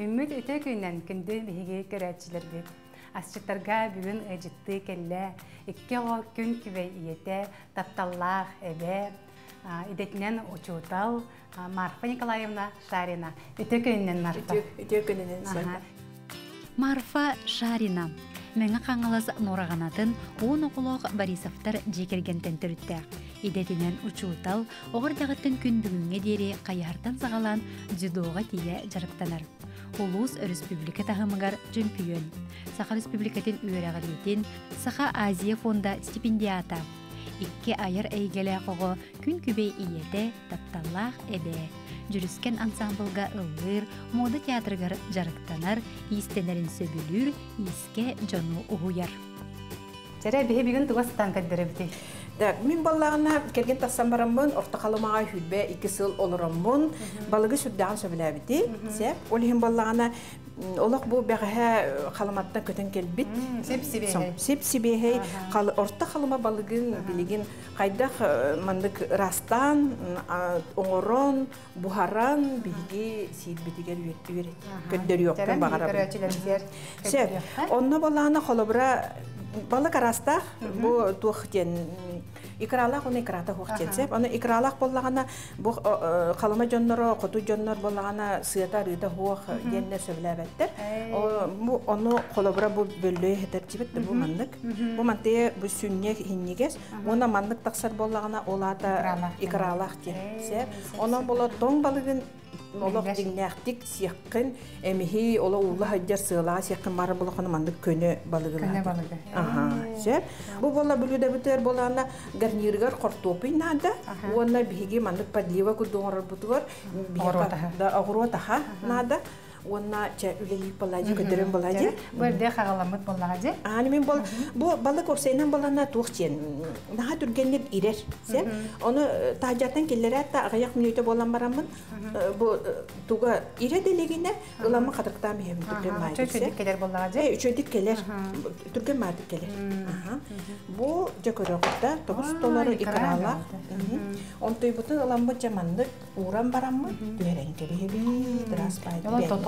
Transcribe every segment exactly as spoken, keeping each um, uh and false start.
Ümmüt öte köyünden kündü mihige kıratçılardı. Asçıklarga bugün acıttı kelle, iki o gün küve iyete, taptallağ ebe, idetinden uçutal Marfa Nikolayevna Şarina. Öte köyünden Marfa. Öte köyünden Marfa. Марфа Шарина. Мәңі қаңылыз норағанатын он оқылоқ Борисовтар жекергентен түріттәк. Идетінен ұчуытал, оғырдағыттың күндігіңе дере қайартан сағалан дзюдоға тие жарықтанар. Улус Республика тағымығар жүмпүйін. Саха Республикатын үйерағалетін Саха Азия фонда стипендиата. Икке айыр әйгелі қоғы күн күбей иеті тапталлақ әбе. Жүріскен ансамблға ұлғыр, моды театрғар жарықтанар, естенерін сөбілір, еске жону ұғуяр. Жәрі бе бүгін тұғастан кәддіріпті? Мен баллағына келген тассам барамын, ортақалымаға хүлбе екі сыл олырамын, балығы сүрдіған сөбіләбіді. Олығын баллағына олық бұл бәғіға қалыматтан көтін келбіт. Сеп-себе-хей. Ортақалыма балығын білігін қайдақ мандық растан, оңырон, бұхаран білігі сейд бітігер өтті өрет. Көндері өттің бағарабын. Balık arastak bu tuğten ikralak onu ikrata tuğten sep onu ikralak bollağına bu kalama jonlara kutu jonlar bollağına sıyata rüda huğ denne söylebettir bu onu kolabora bu bölüye hedefçibettir bu mandık bu mantıya bu sünye hinniges ona mandık taksar bollağına olada ikralak sep ona bola don balığın Олақ дегнәқтік сияққын әміғей олы ұлы хаддар сығыла сияққын бары болуқыны маңдық көні балығылады. Бұл бола бүліде бітер болағына гарниргар қортопы инады. Оны бігі маңдық падлива күдіңір бұтығыр. Ағыру атаға нады. Онна ча үлелік болады, көдірін болады. Бөрде қағаламыт болады. Анымен бол, бұл балық орсайынан балана тоқтен. Наға түргенлер ирер. Оны тағжаттан келлері әтті ағаяқ мүнөйті болан барамын. Бұл туға ире делегіне ғыламы қадырқтан мейім түрген майды. Чөйдік келер болады. Чөйдік келер, түрген майды келер. Бұл жөкөрі құтта тоғыз доллары икрала. Онтой бұты ғыламы жаманды уран барамы дөрен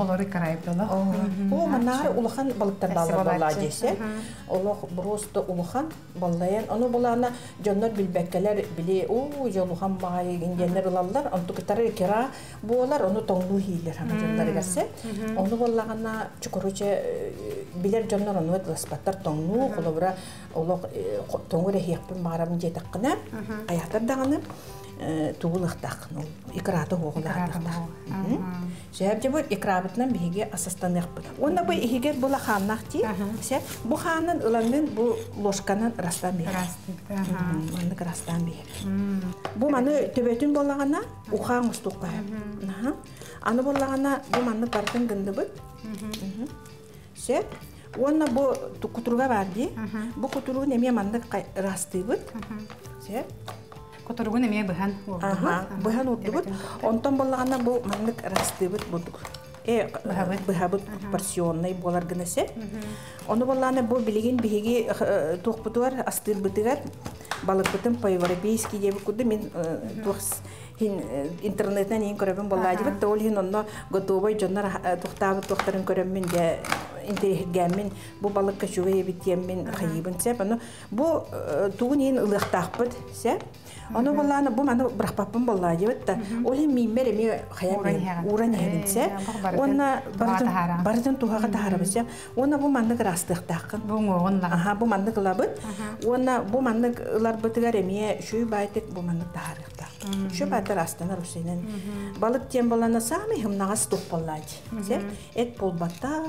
Олары карайып дала. О, манар улахан балыктар балар балла десе. Олар просто улахан баллаян. Аны булана жаннар билбеккелер били. О, жолухан магай гендер балалар. Антуктары кера булар аны тоңду хилер һәм жаннар гәсе. Аны буллагана чукурыча билер жаннар аны аспаттар тоңну кулыбра улак тоңгыра хип марам жетәккенә. Аяктар дагыны тугылыктак. Икраты огылыктак. Şehirde bu ikrabından birige asastan yapılır. Onda bu ihiger bula xanlık değil. Bu xanın ılanın bu loşkanın rastan bilir. Manlık rastan bilir. Bu manı tübetün bolağına uxan ustuq koyar. Anı bolağına bu manlık barıqın gındı bu. Şehir. Onda bu kuturuğa vardı. Bu kuturuğun emeye manlık rastı bu. Şehir. Kuturuğun emeye bıhan oldu. Bıhan oldu bu. Ondan bolağına bu manlık rastı bulduk. Bıha bud porsiyonlay bolar gınası. Onu bolağına bu bilgin bihigi tuğ budu var, astır budu var. Balık budun payı var. Beyski diye budu. Min tuğ internetten en görevim bolağıcı bud. Dol hin onunla gotobay jonlar tuğtağın tuğların görevmin de İnterihgemin bu balıkka şuveyi bitiyemin kayıbın sep onu bu tuğunun ılıktaq bud sep onu bolana bu mana bırakpapın bolla jebette olim mimere mi hayamın uran yerin sep ona bardan bardan tuhaga taharab sep ona bu mandık rastıktaqın bu oğunla aha bu mandık labıt ona bu mandıklar bitigaremiye şu baytık bu mandık taharıqta şu baytı rastana rusenen balık tiem bolana sami hımnagas top bollaji sep et bolbataq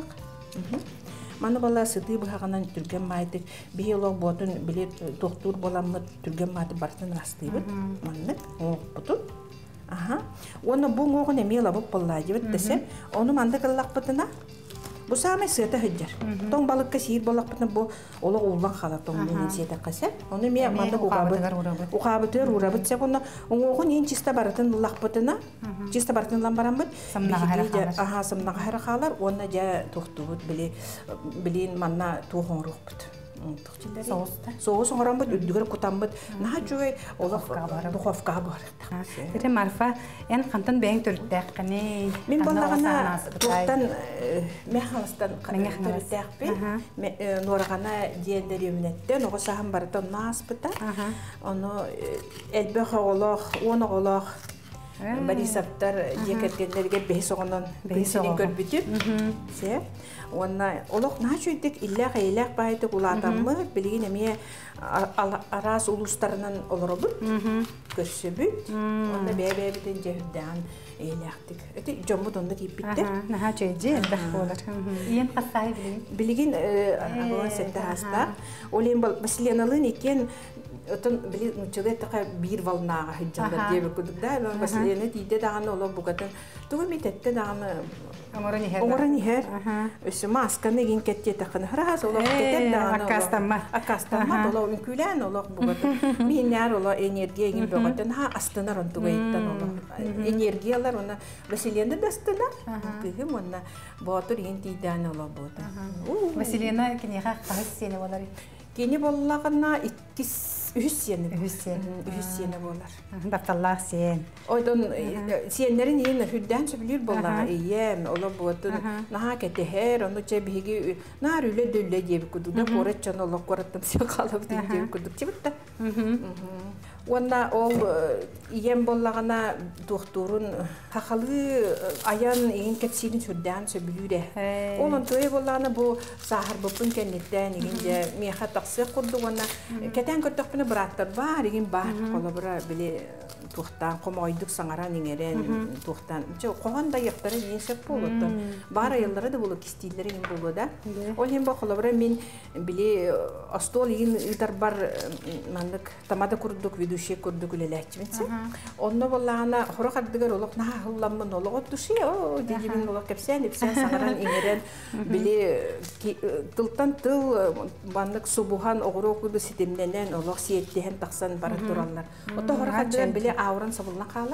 Маны бала сыды бұғағынан түрген майды, биолог бұтын біле доктор боламы түрген майды бартын расты бұд, маңнық оңық бұтын. Оны бұң оғын емел абып болады бұд десем, оны маңдық ұллақ бұтына, бұл сағамай сыйта хүддер. Тоң балыққа сейір болақ бұтына, бұл олық ұллақ қала тоңның сейтек қасап. Оны мен маңдық ұқабытыр, ұрабыт сәк, оң оғын ең чиста баратын ұллақ бұтына, Чиста бартынлан барам бұд, сымнаға әрі қалар, оны жа тұқты бұд, білейін манна тұғын рух бұд. Соғысын ғарамбыт, үлдігір құтамбыт. Наға жөй, олақ дұқовқа барықтық. Дәрі Марфа, ән қантын бәйін түріттәқ қане? Мен болдағына тұқтан, мен қалыстан түріттәқ бен, норғана дейіндер емінетті, нұғы сағын барыдан нағыз бұта. Оны әлбәқі олақ, оны олақ, Барисаптар yeketkenlerge beş oğunun beşinin görbüdü. Olaq naçöydik, illaq eylaq baydık, uladamı bilgin emeye araz uluslarının olurubud, görsübüd. Onda bey-beybiden cehübdan eylaqdik. Öte jomud onda gibbitti. Naçöydi, elbaq olur. Yen qassayı bilin. Bilgin ağalan sette hasta. Oleyin bol, Vasilyanalın eken Ötün bilir uçuda taka bir valnağa hıccanlar diye bakıldık da, ben basılıyana diyde dağını olan bu kadın. Tuğum etette dağını Omura niher. Ösüme askanı genkettiye takını hırağız olan ketet dağını olan. Akastanma. Akastanma olan ünkülen olan bu kadın. Minler olan energiye gibi bu kadın. Ha astanar on tuğu etten olan. Energiyalar ona Vasilyana dastanar. Kıhım ona boğatur yendiyden olan bu kadın. Vasilyana kiniha kahıs seni olar. Gene bollağına ikisi. Ühüsiyeni. Ühüsiyeni bunlar. Batallah siyen. Oydan siyenlerin yine hüdden söylüyor bunlar. Yem ola buatın. Naha kete her onu cebihigi. Nar öyle dölle diye bir kudu da koratçan ola korattan siya kalıp diye bir kudu çibitte. Onda ol yem bunlarına doktorun hakalı ayan yine ketsinin hüdden söylüyor. Olan toy bunlarına bu sahar bapın kendinden yine miha taksiye kurdu. Onda keten kurtakpın Bıraklar var, yine bahar kolabora bile tuhtan, komayduk sangaran ingeren tuhtan. Çok kovanda yaptıran insan poloda. Bahar yılları da boluk istiller yine poloda. Olayım bah kolabora min bile astol yine itar bar mandık tamada kurduk viduşe kurduk lelehçimse. Onda bollana horak diğer olak nah hullamın olak duşi o diğerin olak kepsen kepsen sangaran ingeren bile tıltan tıl mandık subuhan oğruk bir sitemlenen olak. Siyetliğen taksan barat duranlar. O da horakacan bile ağırın sabılına kalır.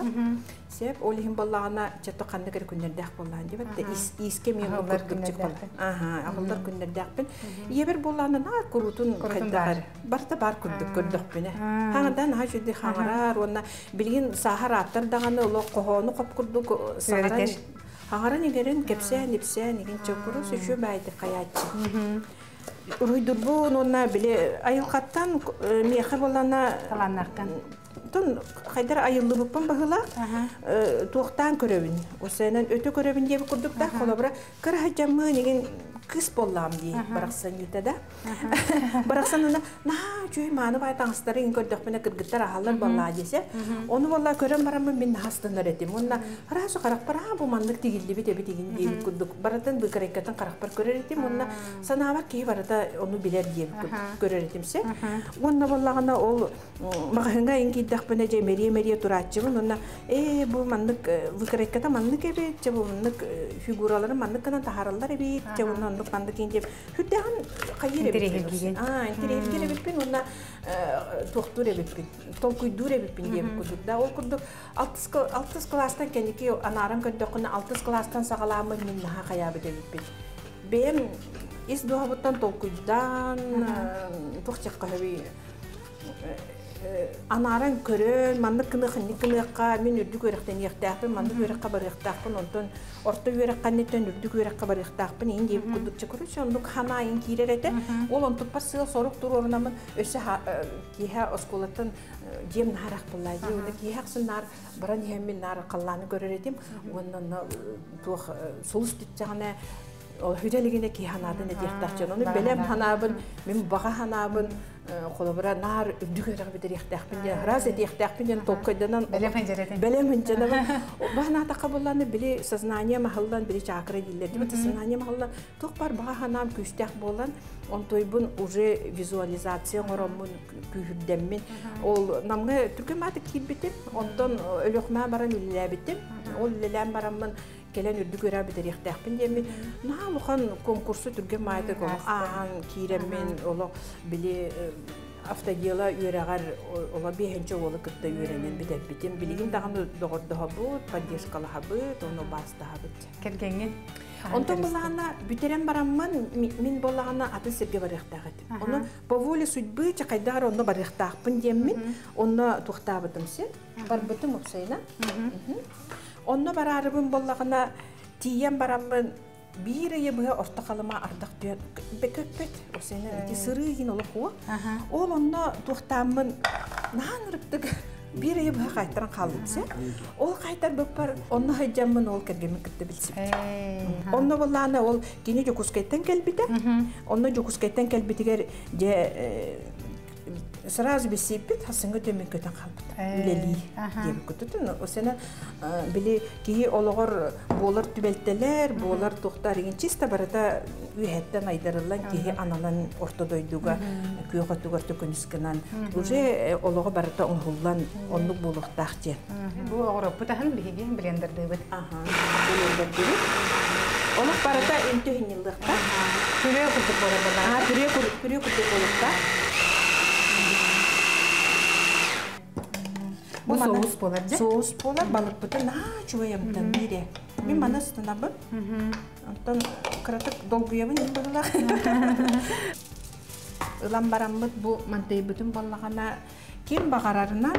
Sebep olihim ballağına çatı kanlı gari günlerdek bollan diye. Hatta iskemi yollar gülçük bollan. Aha, ağırlar günlerdek bin. Yeber bollağına nar kurutun kaydağır. Barda bar kurduk gördük bine. Hağından ha şöyle hağırar. Onunla bilgin sahar atlar dağını, qoğunu qop kurduk. Öğretir. Hağıran egerin kepsen, ipsen, egin çöpürüsü şu baydı kayatçı. Uydur bu ona bile ayılkattan miyakar olana tun kaydar ayıllı bupun bahıla tuğtan körövün. O senen öte körövün diye bir kurduk da kolabora kır hacamı negin kız bollam diye bıraksan yurtta da. Bıraksan ona naa cüy manı bay tansıları gördük bana kırgıtlar ahallar vallahi dese. Onu vallahi körem baramın ben hastanır edim. Onunla razı karak para bu manlık digildi bir de bir digin diye bir kurduk. Baratın bu karakatan karak par körer edim. Onunla sana var ki barata onu biler diye bir kurduk körer edimse. Onunla vallahi ol mağınga inki dak bana cey meriye meriye turatçımın. Onunla eee bu manlık bu karakatan manlık ebet. Bu manlık figuraların manlık kanan taharallar ebet. Onunla bandık ince hüddehan kayır ebitsin. Aa, entereyilgir ebitsin, onunla tohtur ebitsin, tolkuydur ebitsin diye kurduk da. O kurduk, altıs klastan kendiki anaram kurduk, altıs klastan sağalamı minnaha kayabit ebitsin. Benim iz duhabuttan tolkuydan, tohçak kahve, anaram körün, mandık kınık, nikınıkka, min ürdük örekten yıktağın, mandık örekka bar yıktağın, ondan orta yörek kannetten ürdük örekka bar yıktağın, en deyip kudukça kuruşu, onluk hana en kirer ete, ol on tutpas sığıl soruk dur orunamın, öse kiha oskolatın jem narak bullaydı, onda kihaqsın nar, baran hemmin nar kallanı görer edim, ondan tuğ solus tutacağına, hüdeligine kihanadın et yıktağın, onu belem hanabın, min bağa hanabın, Kolabora nar düğerek bir direktek bile, razet direktek bile topkaydan. Beleminceler. Bahana takabullarını bile saznaniye mahallan bile çakre dillerdi. Bu saznaniye mahallan topar bahana küçtek bolan, on toybun uje vizualizasyon oramın kühüdemin. Ol namga Türkmencik kilbittim, ondan ölüxme baran illebittim, ol lelem baramın. Gelen ürdük öre bir direktek bile. Naluhan konkursu Türkmencik olan kiremin olan bile. Aftagiyala yüreğer olabildiğince olakıtta yüreğinin bir de bitim bilgin daha doğru daha bud, padişkalı habud, onu bas daha bud. Kerkenin. Ondan bulana büterem baramman min bulana adı sebge barıqtağıt. Onu bavoli sütbü çakaydar onu barıqtağıt. Bundemin onu tuğtabıdım set. Barbıtım upsayla. Onu bararıbın bulağına tiyem baramın bir yebühe ortaqalıma artıq dön. Bekepet upsayla eti sırıgin oluqu. Ol onu tuğtamın nanırıptık. Bir ayı bu kayıtların kaldıysa, o kayıtlar bapar, onunla hacamın ol kergemin kıttabilsin. Onunla vallaha ol, gene jokus kayıttan kelbide, onunla jokus kayıttan kelbide ger, je sıraz besipit, hasınga dömen kayıttan kalbide, leli diye bir kayıttan. O sene bile ki olağar, bolar tübelteler, bolar doktorların çista barada ühetten aydarılan ki analan ortadoyduğa, kuyuqatugar tökünüskenen, uje olağa barada onhullan onu buluq taxtı. Bu Avropa tahan bihigen blender döbet. Aha. Blender döbet. Onu barada üntöhin yıldıqta. Türe kutu barada. Ha, türe kutu, türe kutu bolukta. Bu soğuz bolar, değil mi? Soğuz bolar, balık bıtı naçıva yaptan biri. Ben bana sınabı. Ondan kıratık dolguyamın ne bululaq. Ilan baramız bu mantayı bütün bollağına kim bağararından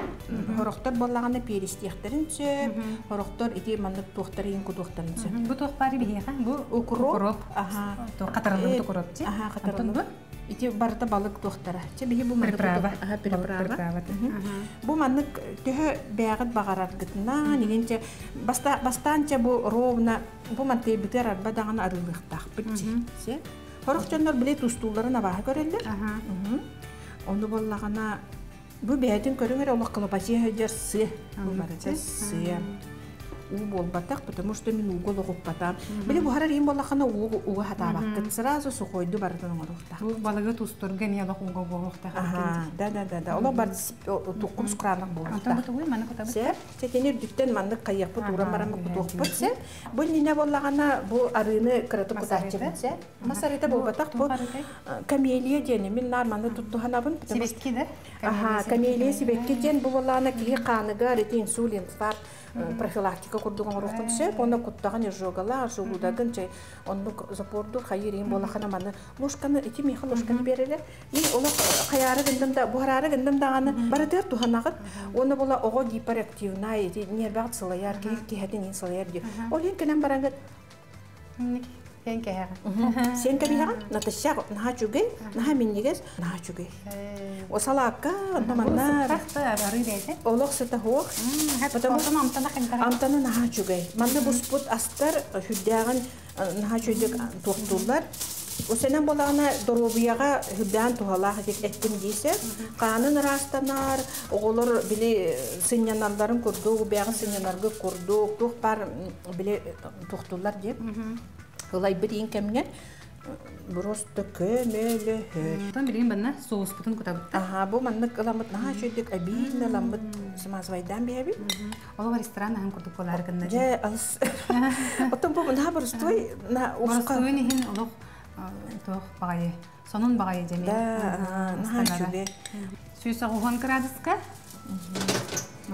horoktor bollağına peristiyektirince, horoktor iti mandık tohtarı yinko tohtarınca. Bu tohtarı bir yaka, bu okurop, katarılım tokurop diye. İti barda balık tohtara. Çebihi bu mandık tohtarı. Bu mandık tühe beyağıt bağarar gıtından, ilince bastanca bu rovna, bu mantayı bütün arba dağına arılıqtaq. Horukcanlar bile tuztuğuları nabahı görürler. Onu bollağına bu beyadın görünür, ola kılabacıya hücer sı. Bu barada sı. U bol bataq, потому что min uğul oğup batam. Bile bu harar yem bollağına uğu hata baktı. Sırazı su koydu barıdan oğuqtaq. Bu balığı tuzturgen yalak uğu oğuqtaq. Da da da da. Ola barda tuğum sukuranlık boğuqtaq. Sep, çetenir düpten mandık kayyak bu, tuğran baramı kutuğuk bu. Sep, bu nine bollağına bu arığını kıratıp kutahçı. Sep, masarıda bu bataq bu kameliye diyeni, min narmanı tuttuğun abın. Sebetki de? Aha, kameliye sebetki diyen bu bollağına kili kanıgar, eti insulin var. Profilaktika kurduğun ruhun sep, onu kuttağın erjoğalar, erjoğudağın çay, onu zapordur, hayır, en bolağına manı loşkanı, eti meyha loşkanı bereler. Men onu kayarı gındım da, buhararı gındım da anı, baradır tuhanağıt, onu bola oğu hiperaktivna, nerbağıt sılayar, keyif kehedin en sılayar diyor. Ol en kenen barangıt. Sen kehağın. Sen kehağın, natışşağ, naha çögey, naha minneğiz, naha çögey. O salakka, namanlar. Sıhtı, arı deydi. Oluq sıhtı hoğ. Hatta amtana kengara. Amtana naha çögey. Manda bu sput astar, hüddağın naha çögey toxtullar. O senen bolağına dorobiyağa hüddağın tuhalağ ettim deyse, kanın rastanar, oğulur bile sinyanarların kurduğu, beyağın sinyanargı kurduğu, tuğpar bile toxtullar deyip. Kolay bir inkemler, burası kömeli. Tam bileyim bana soğuz bütün kutabıttı. Aha, bu manlık ılamıt naha şöyledik, abin ılamıt, sımazvaydan bir abim. Ola var restoran nahan kurduk bolar gönledi. Ya, alız. Otan bu naha burası toy, naha usuka. Burası toy nehin oluq, toğ bağayı, sonun bağayı cemil. Da, naha şöyle. Süyüsü oğuhan kıradıska,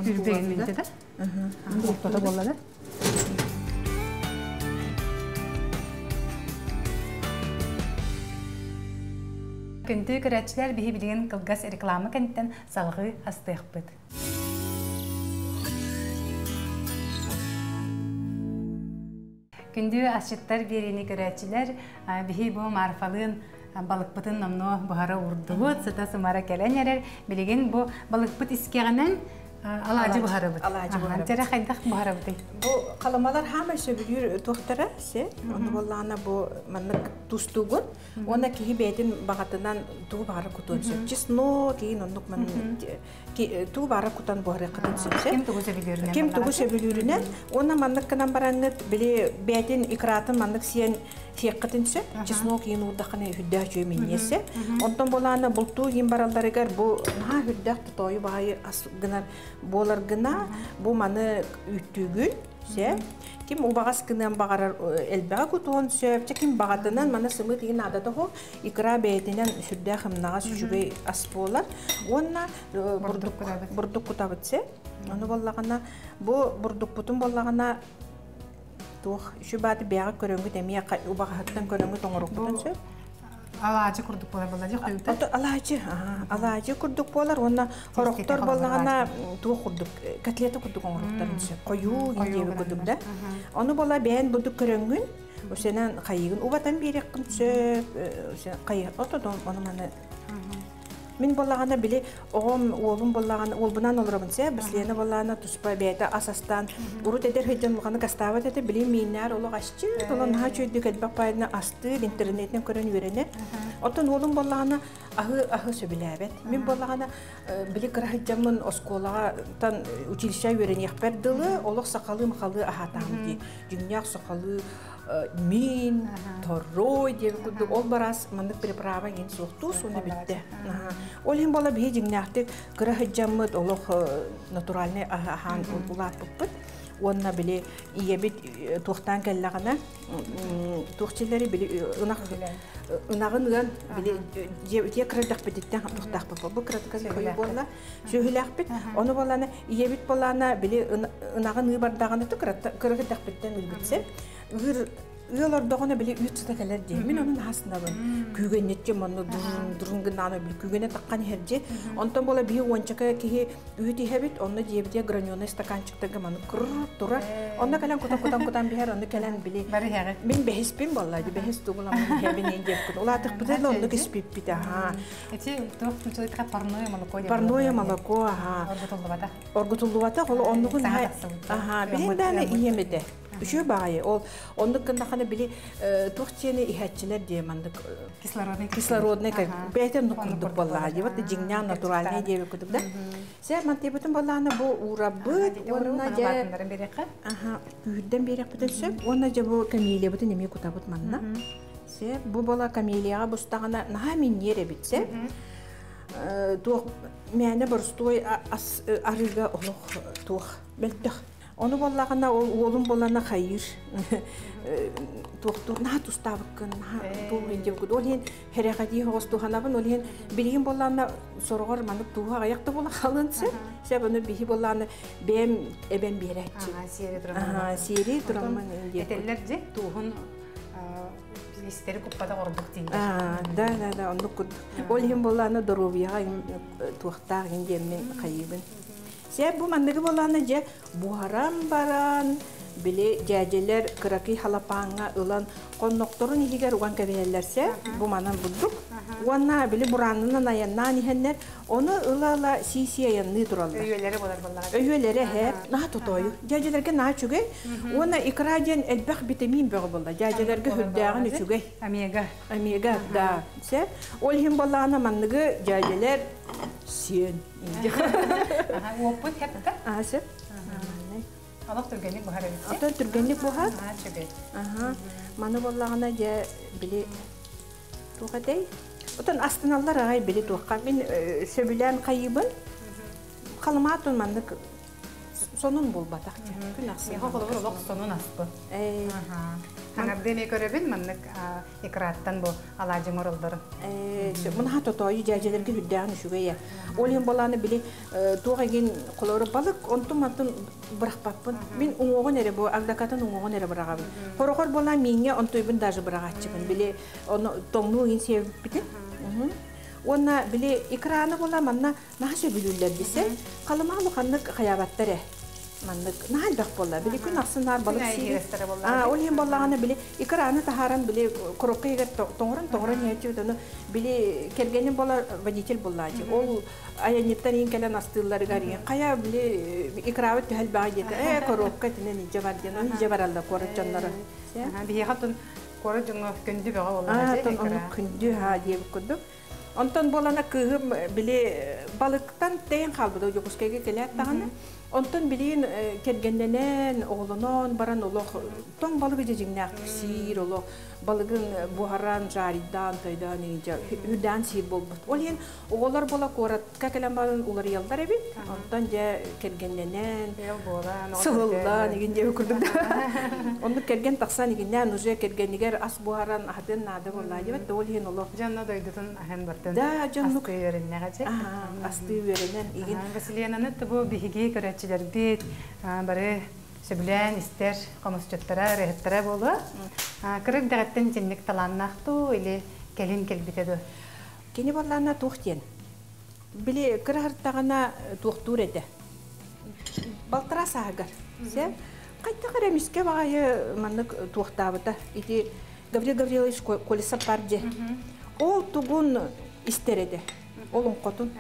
türdeyin mintede. Ortada bolladı. Күнті көрәтшілер бігі білген қылғас рекламы кәнттен салғы астық бұд. Күнді ашыттар берені көрәтшілер бігі бұл марфалығын балық бұтын намно бұғара ұрды бұд, сұта сымара кәлән әрер білген бұл балық бұт іскеғінен аладжы бұғара бұд. Аладжы бұғара бұд. Жәрі қайдақ бұғара бұд. Бұл қаламалар хамар сөбілер тоқтара, оны болағына бұл Tustuğun, ona ki bedin bağıtından tuğ bağırı kutunsun. Çisno ki inandık man ki tuğ bağırı kutan bağırı kutunsun. Kim tuğ sevilirine? Kim tuğ sevilirine? Ona manlık kanan baranlık bile bedin ikratın manlık siyen fiyakatınsa, çisno ki inurdakını hüddah cümleyse. Ondan bolana bultu yim baralları gar bu ha hüddah tutayı bahay asgınar bolar gına bu manı üttüğün. Kim ubağız kınan bağırar elbağa kutuğun söp, kim bağıtından bana sımı deyin adadı o, ikra beyetinden sürdağım nağa sücüge asıp olar. Onunla burduk kutabıtsa, onu bollağına, bu burduk butun bollağına tuh, şu bade bir ağaç görünmüyor demiye kay, o bahçeden görünmüyor tongruktan şu. Alacı kurduk polar balacı kuyuta. Ata alacı, aha, alacı kurduk polar, ona horoktor balana tuh kurduk, katliyata kurduk ongruktan şu. Koyu gibi kurduk da, onu bala ben bulduk görünmüyor. O senen kayıgın, o vatan bir yakın şu, kayıg, ata don onu mana. Min balağına bile oğum oğlum balağına ol bunan olurumsa bizlerine balağına tuspa beyde asastan urut eder hüccanlıqını qastavat ede bilim minnar olu qaşçı olan ha çöydük edbaq payına astı internetten görün verene otan oğlum balağına ahı ahı söbüləbət min balağına bile qırahıcamın oskolaqtan uçilişə veren yaxber dılı oluq saqalı mıqalı ahatam ki dünya saqalı min, torroy diye kurduk. Ol baras mandık bir prava yeni soğuktu, sonra bitti. Olayın bala bir cinnahtık, kırah camıd oluq naturalne ahan ulat bıpbıt. Onunla bile iyi bir tohtan kellağına, tohçileri bile ınağınıdan diye kırdak beditten tohtak bıpbı. Bu kırdak koyu bolla, söhülak bit. Onu bolana, iyi bir bolana bile ınağın ıbardağını kırdak beditten ülbitse. Gür yıllardağına bile üç stekler diye. Min onun hasına ben. Kügen nece manda durun durungdan ana bil. Kügene takkan herce. Ondan bola bir onçaka ki üyeti hebet. Onda diye diye granyones takkan çıktı ki manda kırk tora. Onda kalan kutan kutan kutan bir her onda kalan bile. Berher. Min behispim bolla diye behis doğulan hebi neydi? Ola tık bu da onda kespip bir daha. Eti doğru tutuyor tık parnoya malakoya. Parnoya malakoya ha. Orgutuluvata. Orgutuluvata. Ola onda gün ha. Aha. Benim daha ne iyemedi. Şu bayi ol, onda kanakana bile tuhçeni ihatçiler diye mandık. Kislarone, kislarone kay. Beyten nokurduk vallahi. Vat cingyan natural ne diye kurduk da. Sen mantep bütün vallahi bu urabıt, ona diye. Aha, yüzden birer bütün şey. Ona diye bu kamiliye bütün yemeği kutabut manna. Sen bu bala kamiliye bu stana nahamin yere bitse. Tuh, mene barstoy as arıga oluk tuh belteh. Onu bollağına oğlum bolana hayır. Doktor na tustavıkkın ha doğru diye bu dolyen heragadi hostuhanabın dolyen bilim bolana sorğar manıp tuha ayaqta bola qalınsa sebunu bihi bolana bem eben biretçi. Aha seri drama. Aha seri drama diye. Etellerce tuhun isteri kupada orduk diye. Aa da da da onu kud. Bolhem bolana dorubiya tuhtar ingen men qayibin. Sen bu mandığı bolanınca buharam baran bile ceceler kıraki halapanga olan konnoktorun ihiger ulan kebeylerse bu manan bulduk. Ulanlar bile buranın ayağına nihenler onu ılala sisiye yanını durallar. Öğüleri bolar bolar. Öğüleri he nah tutoyu. Cecelerge nah çüge. Ona ikracen elbak bitamin bol bolar. Cecelerge hüddağını çüge. Amiga. Amiga da. Sen olhin bolana mandığı ceceler sen. Oput hep de. Asip. Alak türgenlik buhar edildi. Ata türgenlik buhar. Aha. Manu bollağına ya bile tuğa dey. Otan astınallar ağay bile tuğa. Min söbülen kayıbın kalımatın mandık sonun bol batak. Gün asıl. Yaha kolabur olak sonun aspı. Eee. Hanabdemi görebil mandık ikrattan bu alacı mırıldarım. Bunu hatta toyu cecelerge hüddeğini şügeye. Olayın balanı bile tuğagin kolları balık ontum atın bırakpapın. Min unuğu nere bu, agdakatın unuğu nere bırakabın. Horokor bolan minge ontuybın dajı bırakatçıbın. Bile onu tonluğun sevip bitin. Ona bile ikranı bolamanla nasıl bilirler bise. Kalımalı kanlık hayabatları. Mandık nahaldak bolla bile gün aksınlar balık siri. Aa olayın bollağını bile ikranı taharan bile korokka yeger toğran toğran yerci onu bile kergenin bolla vaditel bollacı. Ol ayanettan in kelen astılları gariyen. Kaya bile ikravet tühel bağıydı. Ee korokka tinen ince var diyen o ince var Allah korat canları. Bir hatun korat canı kündü bağı olan. Aa ton onu kündü ha diye kuduk. Ondan bolana kıhım bile balıktan teyin kalbıda yokuskaya gelen tağını. Ondan bilin kergendenen oğlanon baran oluq ton balığı cecignak sir oluq balığın buharan jaridan taydan ince hüdan sir bolbut. Olyen oğullar bola korat kakelan baran ular yallar evi. Ondan ja kergendenen sıvıldan egen de okurdum da. Onu kergen taqsan egenden oje kergeniger as buharan ahden nada bolayı ve dolyen oluq janna doydun ahen bartan. Da jannu köyeren nagace. Aslı verenen egen. Vasiliyananı bu bihige göre çiler bit, bari Söbülen ister komisyotlara, rehetlere bolu. Kırık dağıttın cennik talanlaktı, öyle gelin kelbite de. Keni varlarına tuğdiyen. Bile kırı hırttağına tuğdur ede. Baltıra sağır. Kayta kara müske bağayı manlık tuğdağıda. İdi Gavril Gavrilovich kolisa pardi. Ol tuğun ister ede. Olun kotun.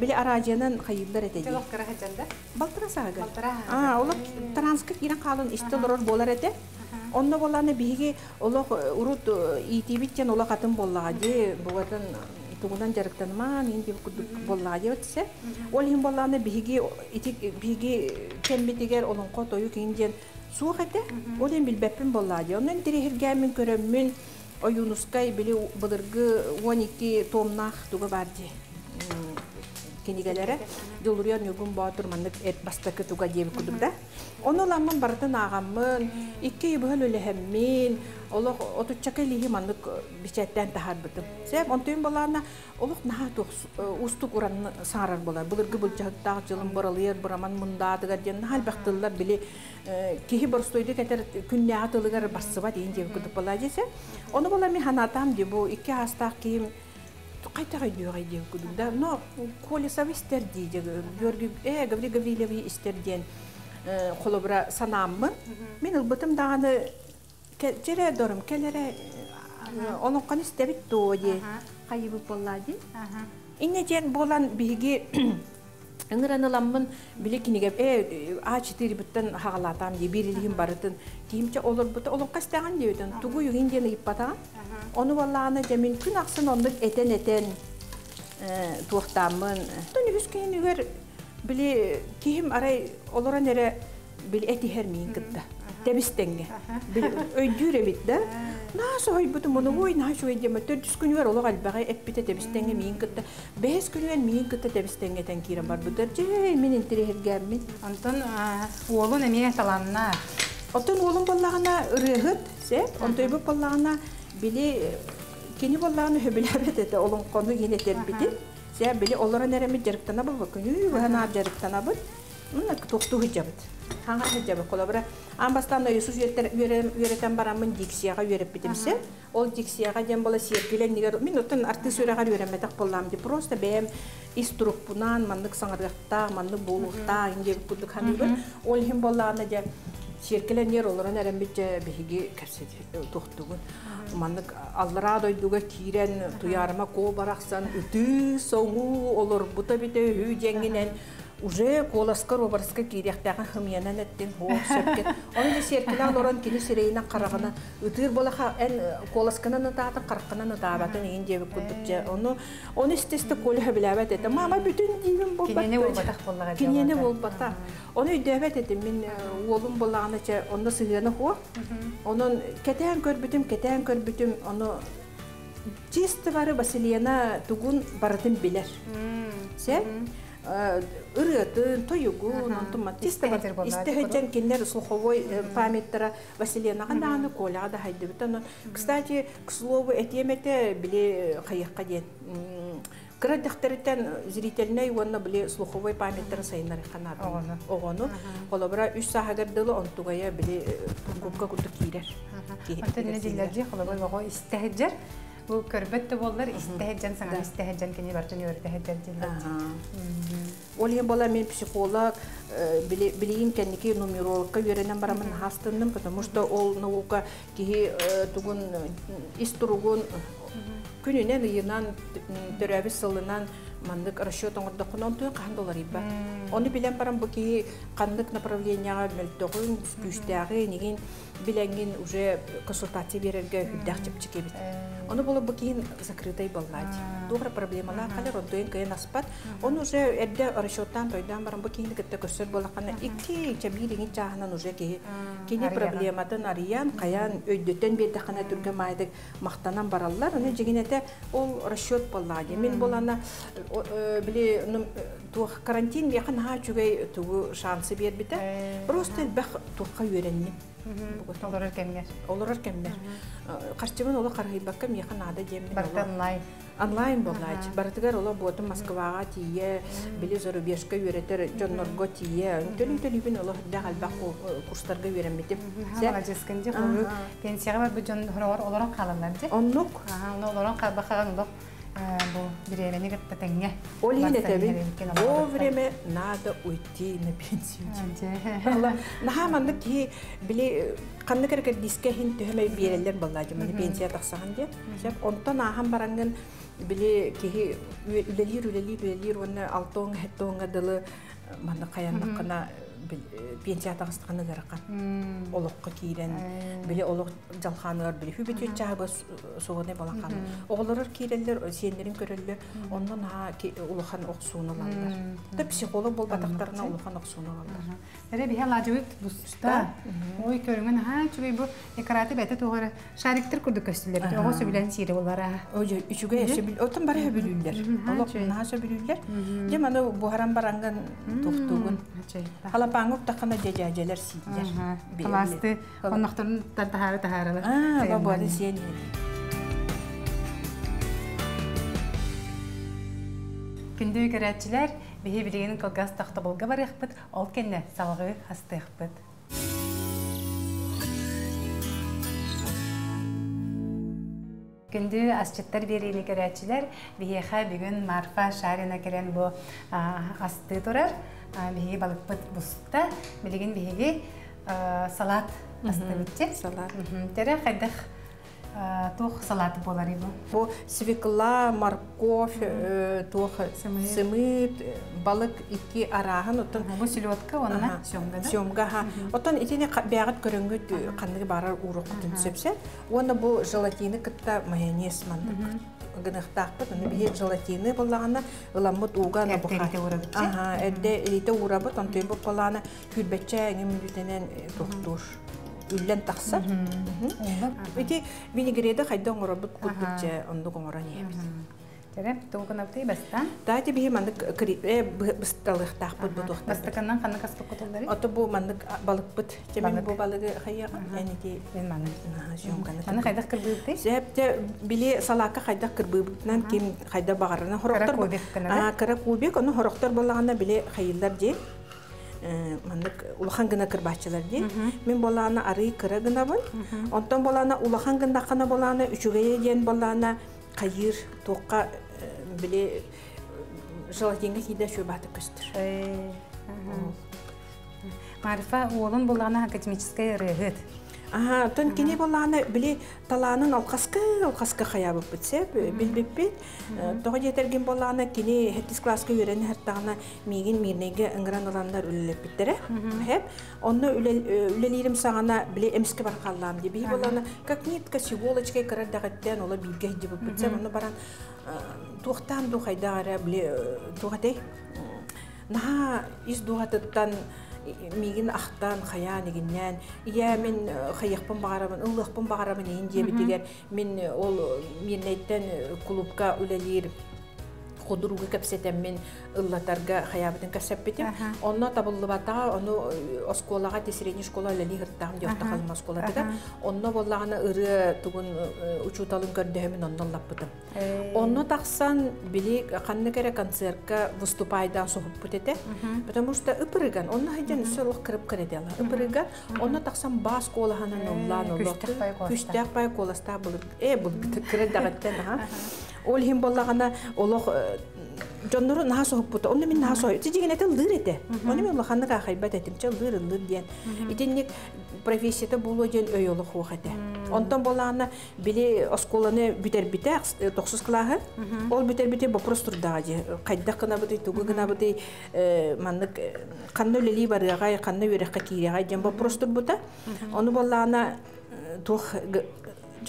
Bile aracının hayırlar edeydi. Çok kıra hacanda? Baltıra sağır. Baltıra hacanda. Ola transkırt yine kalın işte durur bolar ede. Onda bolarını bilgi ola urut itibitken ola katın bolladı. Bu kadın tuğundan jarıktanman indi bolladı ötse. Ola hem bolarını bilgi itik bilgi kembitiger olun kotoyu kincen suğuk ede. Ola hem bilbepin bolladı. Ondan diri hirgemin körümün oyunuskay bile bıdırgı on iki tomnak tuğu vardı. Kenigelere doluruyor nügun bağdırmanlık et bastakı tuğa diye bir kudur da. Onu olanmın barıdan ağamın, iki bühül ölehemin, oluq otutçakı lihimanlık biçetten tahar bıdım. Sebep ontuğun bolarına oluq naha ustuk uranını sarar bolar. Bulurgı bulcağık dağ cılın boralıyer, buraman mundadıgar diyen nahal baktırlar bile kehi borstoydu kadar künle atılıgar basıva deyin diye bir kudur bolayacaksa. Onu bolar mihanatam diye bu iki hasta kim Kaytağı diyorlar diye kudumda, no kolisa ister diye, görgü, e Gavril Gavrilovich ister diye, kolabra sanamın, ben elbette daha ne, cere dorum, kelere, onun kanı istebit doğuyor, kaybı bolladı. İnne cen bolan bilgi, engranı lamın bile ki niye, e ağaç tiri bitten halatam diye birliyim barıtın, kimce olur bıta, onun kasteğan diyordun, tuğu yuhin diye ipata. Onu vallahi ne mümkün aksın onluk eten eten tuğdamın. Tonu hüskeyin üver bile kim aray olara nere bile eti hermeyin kıtta. Debistenge. Öldüre bitti. Nasıl hay bütün bunu oy nasıl ediyeme dört yüz gün üver olar albağa et bite debistenge meyin kıtta. beş gün üver meyin kıtta debistenge tenkiren var bu derce min intiri hergemin. Anton oğlun emine talanına. Anton oğlun ballağına rıhıt se. Anton bu ballağına bile kendi vallaha nöbelere de de olun konu yine terbidi. Sen bile onlara neremi cerktana baba künü ve hanab cerktana bud. Bunlar toktu hıcabat. Hangi hıcabat kolabra? Ambastan da Yusuf yüreten baramın diksiyaga yürep bitimse. O diksiyaga cembala sirkilen nigar. Minutun artı sürekar yüremetak pollam di. Prosta benim istruk bunan manlık sanırlıkta, manlık boğulukta, ince kuduk hanıbır. Olhem vallaha ne Şirkelen yer olarak nerem bitce bilgi kapsedi tohtuğun. Manlık allara doyduğu kiren tuyarma kovaraksan ütü sonu olur bu tabi de hücenginen. Uje kolaskar obarska kiriyaktağa hımyanan ettin hoğuk söpken. Onu da şirkelen oran kini sireyine karağına ütür bolağa en kolaskanın ıdağıtın karıqının ıdağıtın en cevi kudukça. Onu onu istestik koluğa bilavet ettim. Ama bütün divim bol battı. Kinene bol batak bolağa. Kinene bol batak. Onu ödüvet ettim. Ben oğlum bolağına onda sığırını hoğuk. Onun keteğen körbütüm, keteğen körbütüm. Onu cisti varı basiliyana tuğun barıdın biler. Sen? Irıtın, toyuğun, istihacen kendileri soğuvoy pametlere Vasiliyana kadar kola da haydi bitti. Kısaca kısılovu etiyemete bile kayıqqa den. Kıra dıhtırıtan ziritelene yuvanına bile soğuvoy pametlere sayınları kanadın. Oğunu. Kolabra üç sahagırdılı ontuğaya bile kubka kutuk girer. Ondan ne dillerce kolabra ve istihacer. Bu körbette bollar istehcen sana istehcen kini barcın yörde hecen dinledi. Olayım bola men psikolog bile bileyim kendiki numerologka yörenen baramın hastandım çünkü muşta ol nauka ki tugun isturugun gününe yınan teravis salınan mandık araşıyor tanıdık onun tuğun kandolar iba. Onu bilen param bu ki kandık направлениега мөлтөгүн күчтәге нигин билеңин уже консультация берерге хүддәк чип чикебит. Onu bulup bakın zakritay ballat. Doğru problemler kalır onların ki naspat. Onu önce elde araştırdan toydan baran bakın ki tek özel balakana iki çabirin çahnan önce ki kendi problemlerden arayan kayan ödüten bir dekana Türkiye maide mahtanan barallar. Onu cigine de o araştır ballat. Min balana bile Tuğ karantin yakın ha çünkü tuğ şansı bir biter. Proste bak tuğ yürenli. Olur erkenler. Olur erkenler. Karşıman ola karayı bakım yakın ada cemil. Bakta online. Online bolaj. Barıtgar ola bu adam Moskva'ya diye bile zoru birşka yüreter Johnor Gotiye. Teli teli bin ola dahal baku kurslarga yüren bitti. Hala ceskendi olur. Pensiye var bu Johnor olarak kalanlar diye. Onluk. Aha olarak bakağın da. Bu bireylerin gittiğine. Olihine tabi. O vreme nada uyti ne pensiyon. Allah, nahamandı ki bile kanlı kırık diske hindi hemen bireyler balacım ne pensiye taksahınca. Şap ondan naham barangın bile ki ülelir ülelir ülelir ona altong hetonga dalı manda kayanlık kana pensiye taksahını garakan. Oluk kiren bile oluk jalhanlar bile hübetüç çaba soğane balakan. Oğullar kirenler özenlerin körüller ondan ha ki uluhan oksunalanlar. Da psikolog bol bataklarına uluhan oksunalanlar. Ere bir halacıvit busta. Oy körünün ha çünkü bu ekrati bete doğru şariktir kurduk köşteleri. O söbilen siri olara. Oje üçüge yaşabil otan baraya bülüller. Oluk naşa bülüller. Demano bu haram barangan tohtugun. Hala bangup takana cecaceler siller. Kalastı onların tahara taharalar. Ah, bu adisiyen. Gündüğü görevciler, bihe bileğinin kılgası tahta bulga var yıkpıt, ol kendine salgı hasta yıkpıt. Gündüğü asçıtlar bireyli görevciler, biheğe bir gün Marfa Şarina gelen bu hastayı durar. Biheğe balık pıt busta, bileğin biheğe salat hasta bitti. Salat. Tere kaydık. Toh salat bolari bu. Bu svikla, markov, toh semit, balık iki arahan otan. Bu silüetka ona sömga. Sömga ha. Otan itine biyagat körüngü kandığı barar uğrukutun söpse. Ona bu jelatini kıtta mayonez mandık. Gınıhtaqpıt, onu bihe jelatini bollağına ılamut uğana buqa. Erdeyte uğrabıt. Aha, erdeyte uğrabıt, onu tüyün bu bollağına külbetçe nümdütenen tohtur. Üllen taksar. Eki beni girede haydan orabut kutbutca onduk oran yebiz. Tere, toğun abtay bastan. Taati bihe mandık kırıp, bıstalıq taqbut butuqtar. Bastakından kanı kaslı kutulları? Ota bu mandık balık bıt. Cemin bu balığı hayağın. Yani ki ben mandık. Anı haydaq kırbıyıp değil? Zepte bile salaka haydaq kırbıyıptan kim hayda bağırına horoktar. Kara kubik kınada? Kara kubik, onu horoktar balağına bile hayırlar diye. Mandık ulahan gına kırbahçılar diye. Min bolağına arıyı kıra gına bol. Ondan bolağına ulahan gına kana bolağına, üçügeye diyen bolağına kayır, toqqa bile jelatinga hida şöbatı köstür. Marifa oğlun bolağına akademiçiskaya rıhıd. Aha, ton kene bolağına bile talanın alqaskı, alqaskı hayabıp bitse, bilbip bit. Toğa yetergen bolağına kene hettis klaska yöreni herttağına megen mernege ıngıran alanlar ülelep bittere. Hep, onunla ülelerim sağına bile emski barqallam diye. Bihi bolağına kaknetka sivolachkaya karar dağıttan ola bilge hidibip bitse. Onu baran toğtan doğayda ara bile toğatay. Naha iz doğatıttan megen ahtan xayan eginnen ya men xayıqpın bağaramın ıllıqpın bağaramın indi bitiger men ol menneytten klubka ülelir xuduruga kapsetem men ıllatarga xayabitin kapseptim onna tabullubata onu oskolağa tesireni şkola ile hırttam diyorta qalma şkolada onna bollağına ırı tugun uçutalım gördüğümün ondan laptım onna taqsan bili qanna kere konsertga vыступайдан sohub bitete потому что ıpırıgan onna haydan sölük kirip kirediler ıpırıgan onna taqsan bas şkolahana nollan oldu küçtək pay kolasta bulub e bul kiredaqtan ha ol him bollağına oloq Jondoru naha sohbutta, onu min naha sohbutta. Cici genelde liride. Onu min lahanlık ahaybet ettim. Çal lir lir diyen. İtinlik profesiyete bulucun öyolu kuhate. Ondan bolana bile oskolanı biter biter, toksuz klahı. Ol biter biter baprostur dağcı. Kaydak kanabıdı, tuğu kanabıdı. Manlık kanlı lili barıgay, kanlı yürek kakiriyay. Cem baprostur buta. Onu bolana tuğ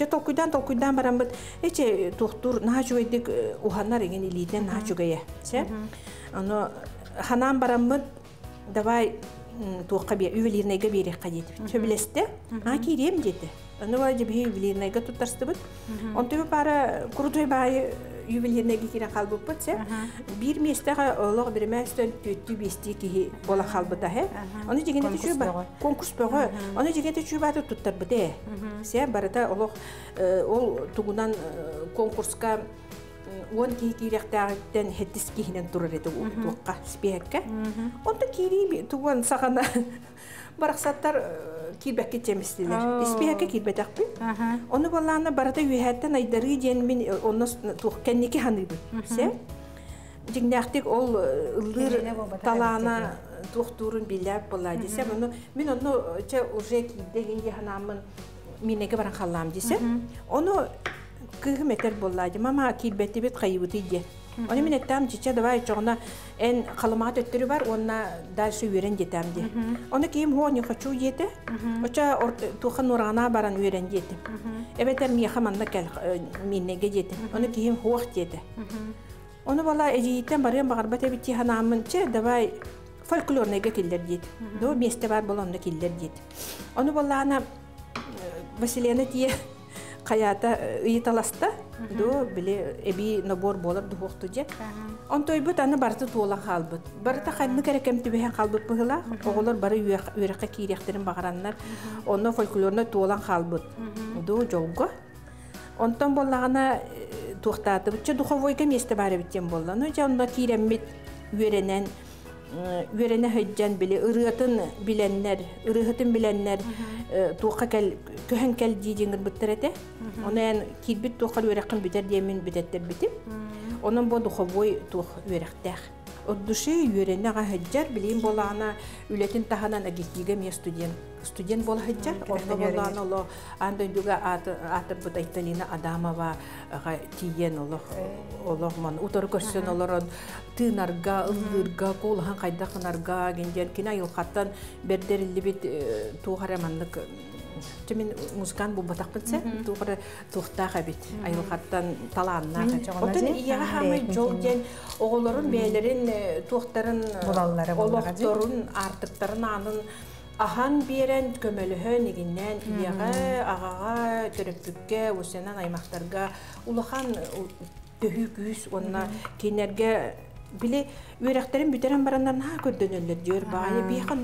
Же толкуйдан толкуйдан барамбыт эче тохтур нажуйдык уханнар эгени лиден нажугая се аны ханам барамбыт давай тоққа бе үйелернеге берек қадет төбілесте а кирем деді аны вайже бе үйелернеге туттарсты бит он төбі бары курдой бай ювелирная кихина халбуппат се. Bir mestah Allah bir mestan kötü besti ki bola halbata he. Onu cekete şu ba konkurs para. Onu cekete şu ba da tuttar bide. Sen barada Allah ol tuğunan konkurska on kişilikten hedis kihinen turarıdı uğuka spihke. Onda kiri tuğun sakana baraksatlar kirbeki temizler. İspihke kirbe takip. Onu balana barada yühetten aydarı cenin onun tuğkendi ki hanıbı. Sen Cignatik ol lir talana doktorun bilir pola diyse bunu min onu çe ojek dediği hanımın mine gibi rankallam diyse onu kırk metre pola diye mama kilbeti bit kaybıtı diye onu min ettim diye davayı çağına en kalamat ettiri var ona dersi veren gittim diye onu kim hani kaçu yete oca tuhan nurana baran veren yete evet em yakamanda kel mine gecete onu kim huht yete Onu valla ejiyitten barıyan bağırbata bitti hanımın çe davay folkloruna gittiler diyet. Do mestebar balonda killer diyet. Onu valla ana Vasilena diye hayata iyi talasta do bile ebi nabor bolur do hoxtuca. Ontoy but ana barta tola halbut. Barta xanı kerekem tibeh halbut bıhla. Oğullar barı üreqe kirektirin bağıranlar. Onu folkloruna tolan halbut. Do jolgo. Ondan valla ana Tuhtadı, çünkü duhavoyga meste bari bittim bollan. O yüzden onda kiremmet verenen, verene hıccan bile, ırıhtın bilenler, ırıhtın bilenler, tuhka kel, köhen kel diyeceğin bittirete. Ona yani kirbit tuhka verekin biter diyemin bitetter bitim. Onun bu duhavoy tuh verekter. O düşey verene hıccar bileyim bollana, ületin tahanan agitiyge mi studyen, studyen bol hıccar. Onda bollana Allah, andan juga at atıp bu daytalina adama va tiyen Allah Allah man utarkasyon Allah'ın tınarga ıldırga kolhan kayda kınarga gençler kina yılkattan berderli bit tuğramanlık kimin muskan bu batakpetse tuğra tuğta kabit ayılkattan talanlar. Otan iyi hamay jolgen oğulların beylerin tuğların oğulların artıkların anın Ahan biren kömülühün eginden iyağa, ağağa, törüptükkä, osenen aymaqtarga ulahan köhü-küs onna kenerge bile ürekterin büteren baranlar naha kördönöller diyor baayı beyhan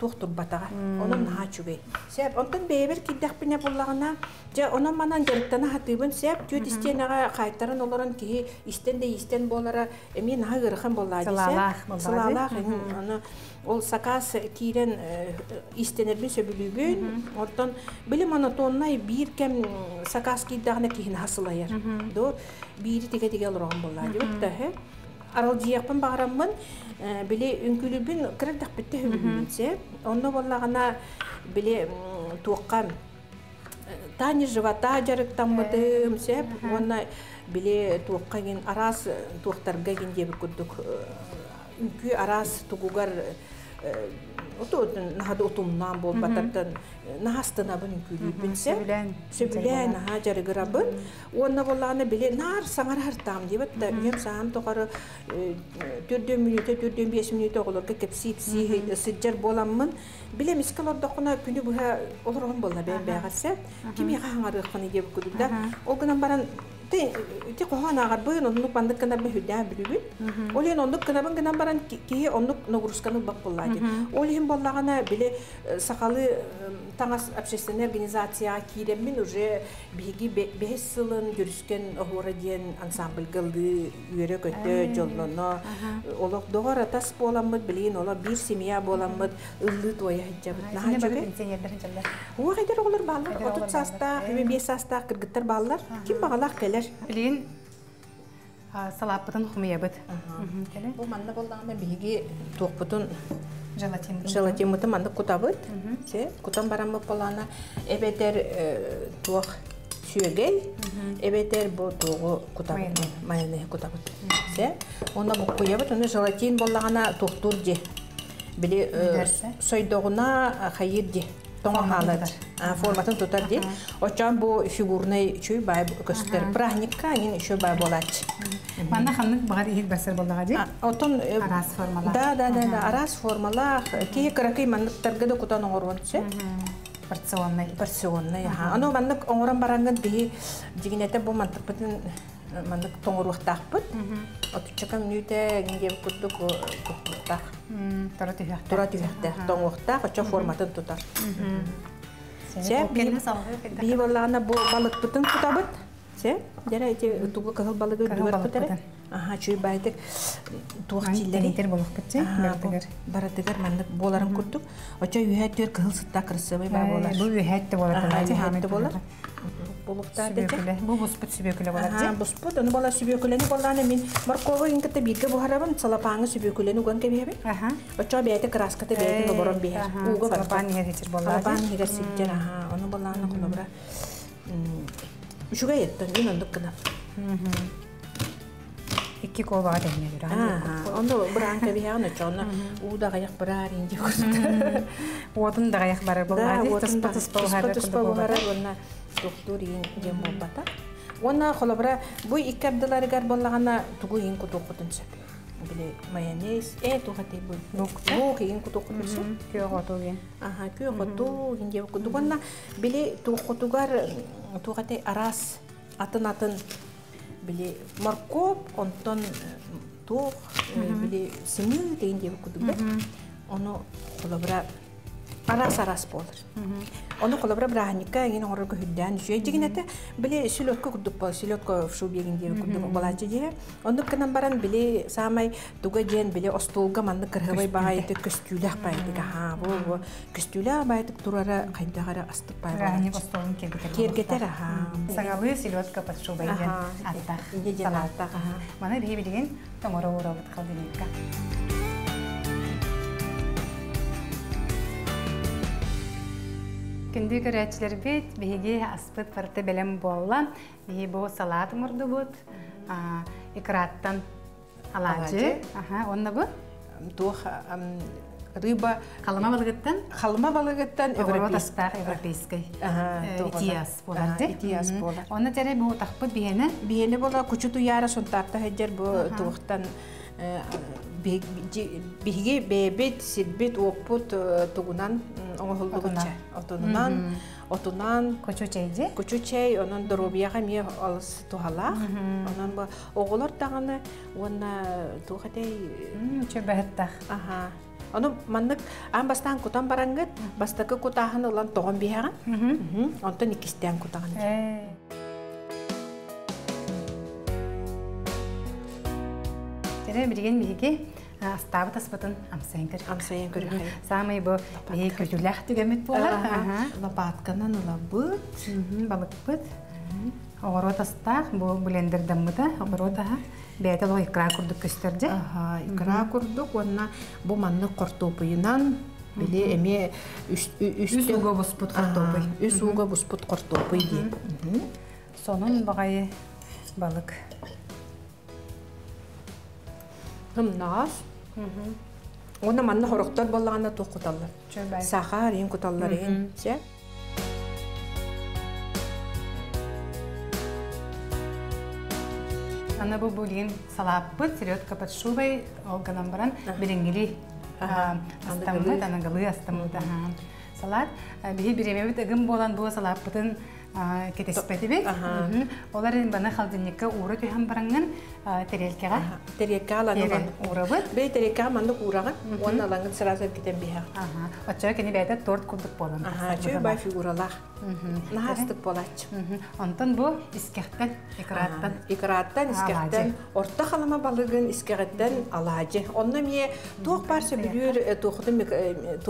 tohtur batağa onun naha çübe. Sebep ondan beber kiddaq bine bullağına ja ona manan gelikten hatibin sebep tüt istenağa qaytaran olaran ki isten de isten bolara emin naha gırğan bolla dise. Sılalaq onu Ol sakas kiren istenir bir söbülübün, ordan böyle monotonlay bir kem sakas kiddağına kihin hasılayar. Doğru, biri teke teke alır oğumbollar. Yokta he, aral diyakpın bağıramın, böyle önkülübün kırıldak bitti hübülübünse. Onda bollağına böyle tuğqa, tani jıvata jarıktan mıdım, sep, ona böyle tuğqa gen, aras tuğqtarga gen diye bir kudduk. Çünkü aras tuğugar oto nahda otumdan bol bataktan nahastına bunun külü binse söbülen hajar grabın ona bolana bile nar sanar hartam diye batta yem sam toqarı dört minute dört beş minute olur ki kepsi psi sıccar bolamın bile miskalod doquna günü bu olurun bolna ben beğerse kimi qanarı qını diye bukudda o günan baran te te kohana garboy no nupandık kana behüda bilübün olen onduk kana ben kana baran ki onduk nogruskanı bakpolladı olen bollagana bile sakalı tanas общественная организация kiremin уже биги бесылын görüşken horadian ensemble geldi yürek öte jolnona olaq doğara tas bolanmıd bilin ola bir semiya bolanmıd ıllı toya hijabıt naha jebe o gider olur ballar otuz sasta yirmi beş sasta kırgıtlar ballar kim bağalaq Bilin, salapıdan humiyabıt. Bu manna bollağına bilgi toqputun jelatin mıtı manna kutabıt. Kutan baranmı bollağına ebeter toq süögey, ebeter bu toqu kutabıt, mayonez kutabıt. Ona bu kuyabıt, onu jelatin bollağına toqtur de. Bili soydoğuna hayır de. Toma haladır. Formatını tutar değil. Oçan bu figürne çöy bay göster. Prahnika yine çöy bay bolaç. Manda xanlık bağır ihid basar bolağa değil. Oton aras formalar. Da da da da aras formalar ki kırakay manlık targıda kutan oğurunçu. Personnay. Personnay ha. Ano manlık oğuran barangın dihi ciginete bu mantık bütün mandık tonguruktahput, otucakam nüte gingem kuduk kuhtah, toratihte, tonguruktah, oca formatın tutar. Sen bir varlana bu balık putun kutabut, sen, jana ece tuğla kahal balığı duvar kutere, aha çünkü baytek tuğçilleri, baratıgar mandık bolarım kuduk, oca yühet diyor kahal sutta kırsa bay bolar. Bu yühet de bolar. Bu busput sübüküle balacı. Busput onu bala sübüküle ni balane min markova inkte biğe bu haravan salapanga sübüküle ni ugan kebihe. Aha. Oca beyte kras kate beyte goboron bihe. Uga salapan ni geçir balacı. Salapan ni geçir jara ha onu balana kolabra. Şuga yetten inan dukkana. İki kova denir. Aha. Onu bran kebihe onu çana. Uda gayak brar ince kustu. Uatın da gayak brar balacı. Taspa taspa haravan. Taspa haravan. Doktor yine cemol bata. Ona kolabra bu iki abdalları garballarına tuğuyin kutu kutunsa. Bile mayonez, et uğratı bu. Tuğuyin kutu kutunsa. Köy kutu yine. Aha köy kutu yine cemol kutu. Ona bile tuğ kutugar tuğratı aras atın atın bile markop ondan tuğ bile semil yine cemol kutu. Onu kolabra aras aras olur. Onu kolabra bırakınca yine orada hüdden düşüyor. Çünkü bile silotka kudupa, silotka şu bir gün diye kudupa balacı diye. Onu kanan baran bile samay tuğajen bile ostolga mandı kırhıvay bayıtı köstülah bayıtı. Ha bu bu köstülah bayıtı turara kaydağara astık bayıtı. Rahani ostolun kergeter. Kergeter ha. Sağalı silotka pas şu bayıtı. Attak. Salatta ha. Bana bir bilgin tam oraya uğrabat kaldırınca. Kendi görevçiler bit, bihiği aspet farklı belem bolla, bihi bo salat mırdı bud, ikrattan alacı, aha onda bu, tuh riba, kalma balıktan, kalma balıktan, Avrupa, Avrupa'yı, itiyas bolar, itiyas bolar. Onda cere bu takput bihene, bihene bola küçük tu yara suntakta hejer bu tuhtan. Bihiği bebet, sirbet, oput, tuğunan, oğulduğunca. Otunan, otunan, koçuçaydı. Koçuçay, onun dorobiyağı miye alısı tuğalaq. Onun bu oğular dağını, ona tuğatay... Çöbahıttaq. Aha. Onu mandık, an bastan kutan barangıt, bastakı kutağını olan toğun bihağın. Ondan ikisten kutağın. Birgen bilgi astabı tasbatın amsayan kırık. Amsayan kırık. Samay bu kötülah tügemet bolar. Lapatkanan olabıt, balıkbıt. Oğrot astağ, bu blender damıda, oğrot aha. Beytel o ikra kurduk gösterdi. Aha, ikra kurduk, onunla bu manlık kortopuyunan bile eme üst uga busput kortopuy. Üst uga busput kortopuy diye. Sonun bağayı balık. Hımnaz, ona manna horuktar ballarına tuğ kutallar. Sağar in kutallar in. Ana bu bugün salapı, siriotka patşubay, olganam baran, bilengili astamlı, tanagalı astamlı. Salat, bihi biremevit ıgım bolan bu salapıtın ketespeti bek. Oların bana xaldinlikka uğra tüyhan barangın terelkeğa. Terelkeğa lan olan. Uğra bıt. Bey terelkeğa mandık uğrağın, onun alangın sırasar giden biha. Oçağı keni beyde tort kulduk bolan. Çünkü bay figuralaq. Nahastık bolacı. Ondan bu iskehten, ikraattan. İkraattan, iskehten, orta xalama balığın iskehten alacı. Onunla miye tuğ parça bülür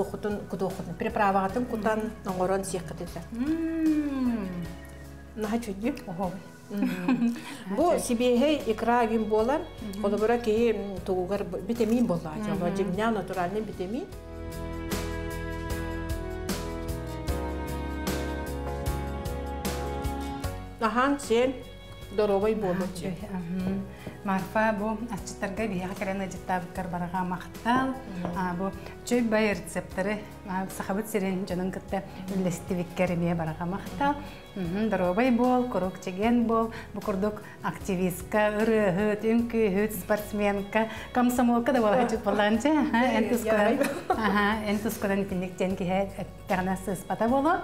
tuğudun kuduğudun. Prepravaatın kutan oğran siyakkıdılar. Naha çöldü. Bu sibihe ikra gün bolan, kolabora ki tuğugar vitamin bolan. Cimna naturalinin vitamin. Nahan sen dorobay bolucu. Marfa bu açıtırga biha karen acıtta bıkkar barağa maqtal. Bu çöy bay reseptörü sahabıt sirin canın kıtta üllestivik kerimiye barağa maqtal. Dorobay bol, koruk çegen bol, bu kurduk aktivistka, ırı hıt, ünkü hıt, sportsmenka, komsomolka da bola hıçıt bolanca. Entuskodan ipinlik tenki hıt, tağına sızpata bolu.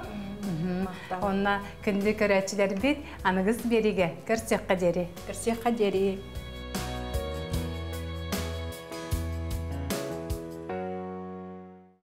Onunla kendi kıraçlar bir anıgız berige, kırsıqqa deri. Kırsıqqa deri.